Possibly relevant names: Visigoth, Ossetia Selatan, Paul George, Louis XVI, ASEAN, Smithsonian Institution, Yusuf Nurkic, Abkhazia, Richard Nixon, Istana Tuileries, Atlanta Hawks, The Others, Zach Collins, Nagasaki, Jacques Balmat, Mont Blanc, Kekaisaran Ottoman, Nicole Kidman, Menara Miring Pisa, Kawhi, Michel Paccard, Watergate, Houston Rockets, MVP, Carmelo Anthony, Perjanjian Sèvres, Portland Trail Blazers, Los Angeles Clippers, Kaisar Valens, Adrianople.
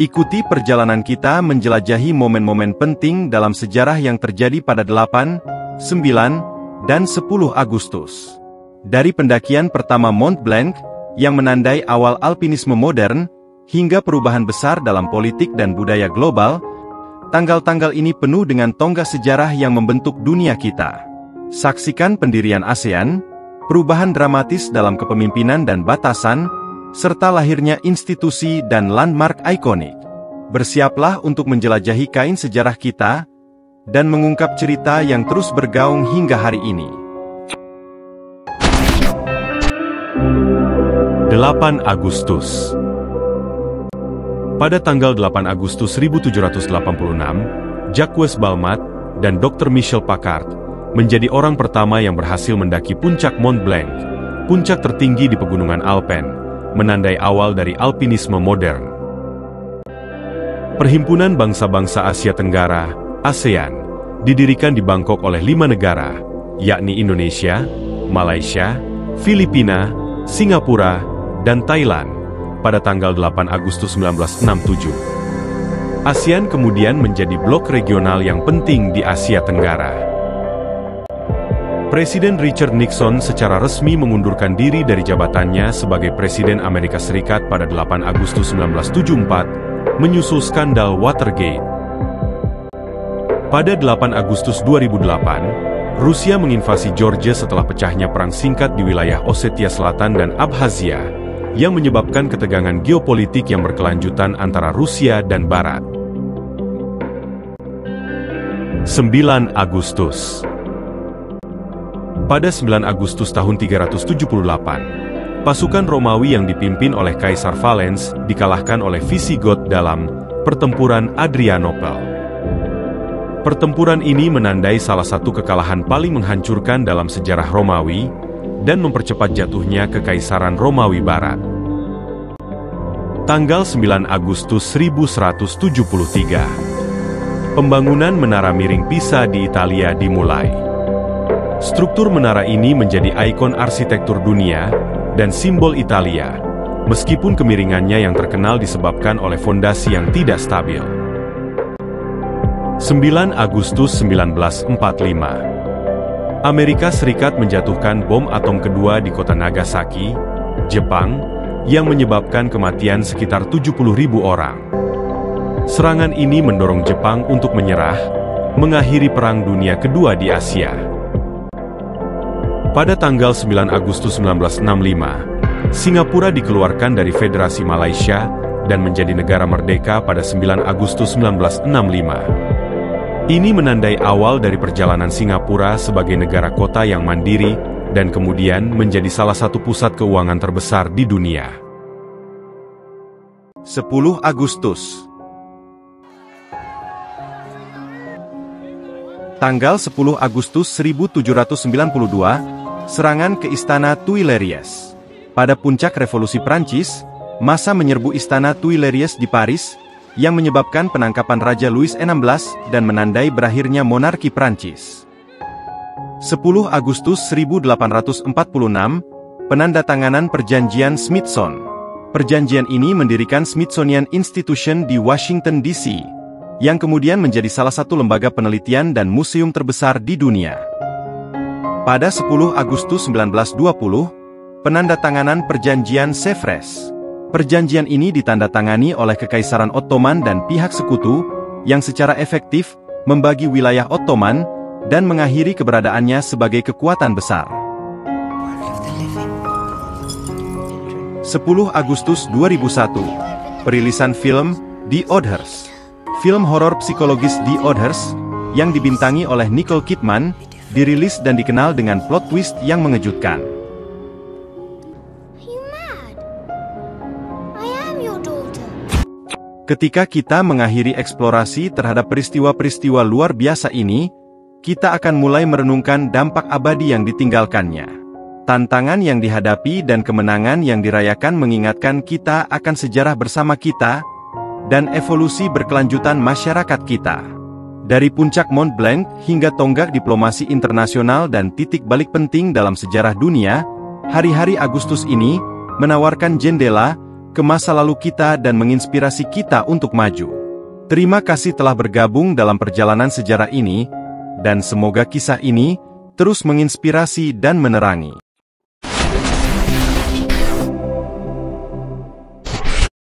Ikuti perjalanan kita menjelajahi momen-momen penting dalam sejarah yang terjadi pada 8, 9, dan 10 Agustus. Dari pendakian pertama Mont Blanc, yang menandai awal alpinisme modern, hingga perubahan besar dalam politik dan budaya global, tanggal-tanggal ini penuh dengan tonggak sejarah yang membentuk dunia kita. Saksikan pendirian ASEAN, perubahan dramatis dalam kepemimpinan dan batasan, serta lahirnya institusi dan landmark ikonik. Bersiaplah untuk menjelajahi kain sejarah kita, dan mengungkap cerita yang terus bergaung hingga hari ini. 8 Agustus. Pada tanggal 8 Agustus 1786, Jacques Balmat dan Dr. Michel Paccard menjadi orang pertama yang berhasil mendaki puncak Mont Blanc, puncak tertinggi di pegunungan Alpen, menandai awal dari alpinisme modern. Perhimpunan Bangsa-Bangsa Asia Tenggara, ASEAN, didirikan di Bangkok oleh 5 negara, yakni Indonesia, Malaysia, Filipina, Singapura, dan Thailand, pada tanggal 8 Agustus 1967. ASEAN kemudian menjadi blok regional yang penting di Asia Tenggara. Presiden Richard Nixon secara resmi mengundurkan diri dari jabatannya sebagai Presiden Amerika Serikat pada 8 Agustus 1974, menyusul skandal Watergate. Pada 8 Agustus 2008, Rusia menginvasi Georgia setelah pecahnya perang singkat di wilayah Ossetia Selatan dan Abkhazia, yang menyebabkan ketegangan geopolitik yang berkelanjutan antara Rusia dan Barat. 9 Agustus. Pada 9 Agustus tahun 378, pasukan Romawi yang dipimpin oleh Kaisar Valens dikalahkan oleh Visigoth dalam pertempuran Adrianople. Pertempuran ini menandai salah satu kekalahan paling menghancurkan dalam sejarah Romawi dan mempercepat jatuhnya Kekaisaran Romawi Barat. Tanggal 9 Agustus 1173, pembangunan Menara Miring Pisa di Italia dimulai. Struktur menara ini menjadi ikon arsitektur dunia dan simbol Italia, meskipun kemiringannya yang terkenal disebabkan oleh fondasi yang tidak stabil. 9 Agustus 1945, Amerika Serikat menjatuhkan bom atom kedua di kota Nagasaki, Jepang, yang menyebabkan kematian sekitar 70.000 orang. Serangan ini mendorong Jepang untuk menyerah, mengakhiri Perang Dunia Kedua di Asia. Pada tanggal 9 Agustus 1965, Singapura dikeluarkan dari Federasi Malaysia dan menjadi negara merdeka pada 9 Agustus 1965. Ini menandai awal dari perjalanan Singapura sebagai negara kota yang mandiri dan kemudian menjadi salah satu pusat keuangan terbesar di dunia. 10 Agustus. Tanggal 10 Agustus 1792, serangan ke Istana Tuileries. Pada puncak Revolusi Prancis, massa menyerbu Istana Tuileries di Paris, yang menyebabkan penangkapan Raja Louis XVI dan menandai berakhirnya monarki Prancis. 10 Agustus 1846, penandatanganan Perjanjian Smithsonian. Perjanjian ini mendirikan Smithsonian Institution di Washington DC, yang kemudian menjadi salah satu lembaga penelitian dan museum terbesar di dunia. Pada 10 Agustus 1920, penandatanganan Perjanjian Sèvres. Perjanjian ini ditandatangani oleh Kekaisaran Ottoman dan pihak sekutu, yang secara efektif membagi wilayah Ottoman dan mengakhiri keberadaannya sebagai kekuatan besar. 10 Agustus 2001, perilisan film The Others. Film horor psikologis The Others, yang dibintangi oleh Nicole Kidman, dirilis dan dikenal dengan plot twist yang mengejutkan. 'Ketika kita mengakhiri eksplorasi terhadap peristiwa-peristiwa luar biasa ini, kita akan mulai merenungkan dampak abadi yang ditinggalkannya. Tantangan yang dihadapi dan kemenangan yang dirayakan mengingatkan kita akan sejarah bersama kita, dan evolusi berkelanjutan masyarakat kita. Dari puncak Mont Blanc hingga tonggak diplomasi internasional dan titik balik penting dalam sejarah dunia, hari-hari Agustus ini menawarkan jendela ke masa lalu kita dan menginspirasi kita untuk maju. Terima kasih telah bergabung dalam perjalanan sejarah ini, dan semoga kisah ini terus menginspirasi dan menerangi.